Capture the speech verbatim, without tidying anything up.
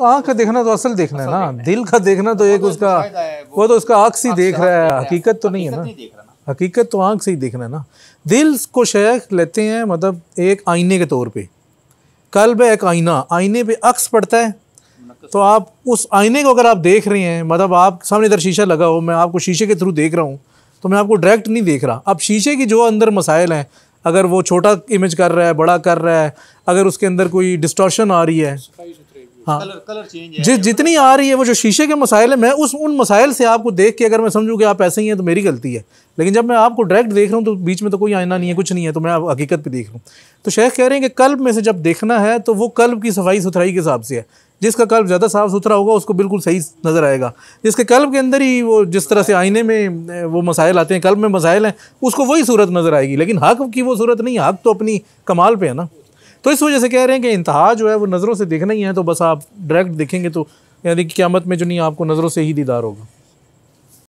आँख का देखना तो असल देखना है ना, दिल का देखना तो एक उसका वो तो उसका आँख से ही देख रहा है, हकीकत तो नहीं है ना, हकीकत तो आँख से ही देखना है ना। दिल को शेख लेते हैं मतलब एक आईने के तौर पे, कल्ब एक आईना, आईने पे अक्स पड़ता है तो आप उस आईने को अगर आप देख रहे हैं मतलब आप सामने इधर शीशा लगा हो, मैं आपको शीशे के थ्रू देख रहा हूँ तो मैं आपको डायरेक्ट नहीं देख रहा। अब शीशे की जो अंदर मसाइल हैं, अगर वो छोटा इमेज कर रहा है, बड़ा कर रहा है, अगर उसके अंदर कोई डिस्टॉर्शन आ रही है, हाँ कलर, कलर चेंज है, जि, जितनी आ रही है वो जो शीशे के मसाइल है, मैं उस उन मसाइल से आपको देख के अगर मैं समझूँ कि आप ऐसे ही हैं तो मेरी गलती है। लेकिन जब मैं आपको डायरेक्ट देख रहा हूँ तो बीच में तो कोई आईना नहीं है, कुछ नहीं है, तो मैं हकीकत पे देख रहा हूँ। तो शेख कह रहे हैं कि कल्ब में से जब देखना है तो वो कल्ब की सफाई सुथराई के हिसाब से है, जिसका कल्ब ज़्यादा साफ सुथरा होगा उसको बिल्कुल सही नज़र आएगा, जिसके कल्ब के अंदर ही वो जिस तरह से आईने में वो मसाइल आते हैं, कल्ब में मसाइल हैं, उसको वही सूरत नज़र आएगी, लेकिन हक़ की वो सूरत नहीं है, हक़ तो अपनी कमाल पे है ना। तो इस वजह से कह रहे हैं कि इंतहा जो है वो नज़रों से देखना ही है, तो बस आप डायरेक्ट देखेंगे तो यानी कि क़यामत में जो नहीं आपको नज़रों से ही दीदार होगा।